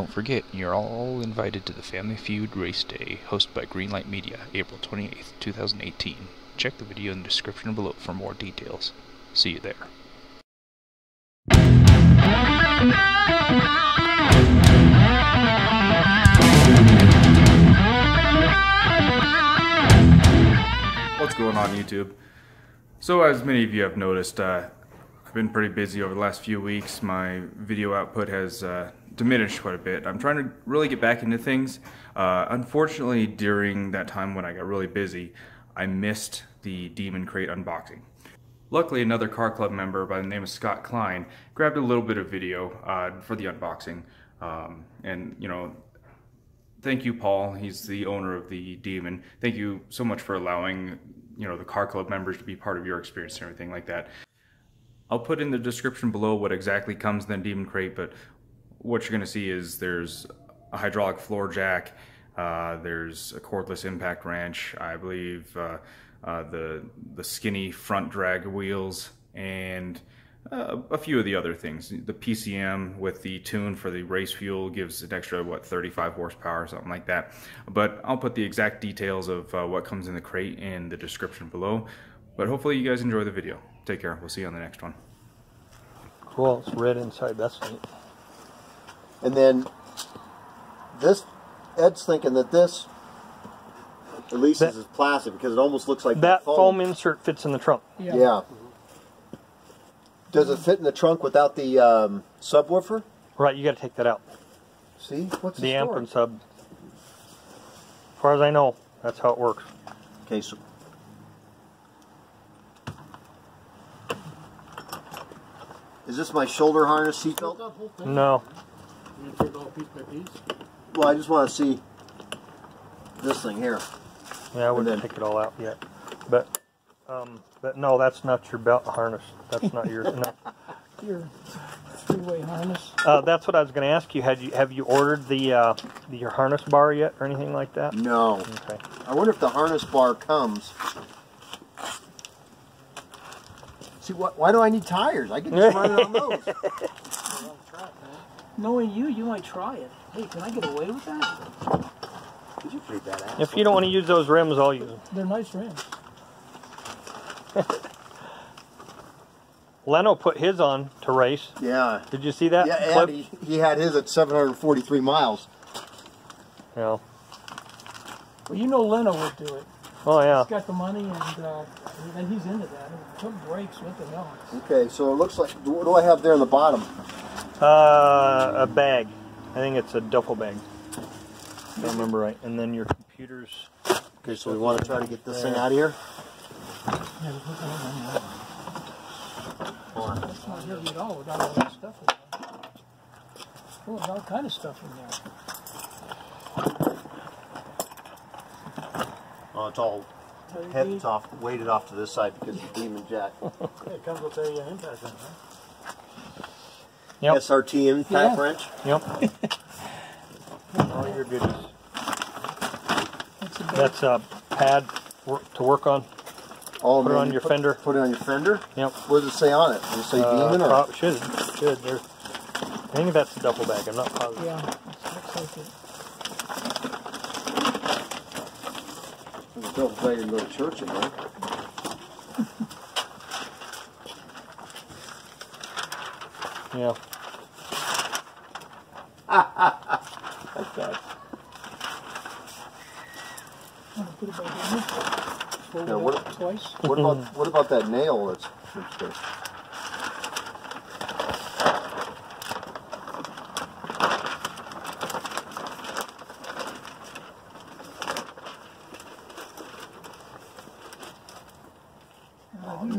Don't forget, you're all invited to the Family Feud Race Day, hosted by Greenlight Media, April 28th, 2018. Check the video in the description below for more details. See you there. What's going on, YouTube? So as many of you have noticed, I've been pretty busy over the last few weeks. My video output has diminished quite a bit. I'm trying to really get back into things. Unfortunately, during that time when I got really busy, I missed the Demon Crate unboxing. Luckily, another Car Club member by the name of Scott Klein grabbed a little bit of video for the unboxing. And you know, thank you, Paul. He's the owner of the Demon. Thank you so much for allowing, you know, the Car Club members to be part of your experience and everything like that. I'll put in the description below what exactly comes in the Demon Crate, but what you're going to see is there's a hydraulic floor jack, there's a cordless impact wrench, I believe the skinny front drag wheels, and a few of the other things. The PCM with the tune for the race fuel gives an extra, what, 35 horsepower or something like that. But I'll put the exact details of what comes in the crate in the description below. But hopefully you guys enjoy the video. Take care. We'll see you on the next one. Cool. It's red inside. That's neat. And then this, Ed's thinking that this, at least this is plastic because it almost looks like that foam insert fits in the trunk. Yeah. Yeah. Does it fit in the trunk without the subwoofer? Right. You got to take that out. See? What's the amp and sub? As far as I know, that's how it works. Okay. So. Is this my shoulder harness seatbelt? No. You take it all piece by piece? Well, I just want to see this thing here. Yeah, I wouldn't pick it all out yet. But no, that's not your belt harness. That's not your no. Your three-way harness. That's what I was going to ask you. Have you ordered your harness bar yet or anything like that? No. Okay. I wonder if the harness bar comes. Why do I need tires? I can just run it on those. Knowing you, you might try it. Hey, can I get away with that? Could you freak that out? If you don't want to use those rims, I'll use them. They're nice rims. Leno put his on to race. Yeah. Did you see that? Yeah, and he had his at 743 miles. Yeah. Well, you know Leno would do it. Oh, yeah. He's got the money, and he's into that. Some brakes, what the hell? Okay, so it looks like, what do I have there in the bottom? A bag. I think it's a duffel bag, if I remember right. And then your computers. Okay, so we want to try to get this thing out of here? Yeah, we'll put that on there. That's not heavy at all without all that stuff in there. Well, there's all kind of stuff in there. Well, it's all heads off, weighted off to this side because of the Demon jack. It comes with a impact wrench, right? Yep. SRT impact wrench. Yep. Oh, your goodness. That's a pad to work on. Oh, put it on your fender. Put it on your fender? Yep. What does it say on it? Does it say Demon or? It should. It should. I think that's a duffel bag. I'm not positive. Yeah, looks like it. Don't play and go to church anymore. Yeah. That's bad. Now, what about that nail that's there?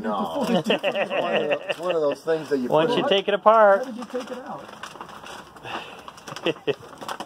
No. It's one of those things that you. Once you take it apart. How did you take it out?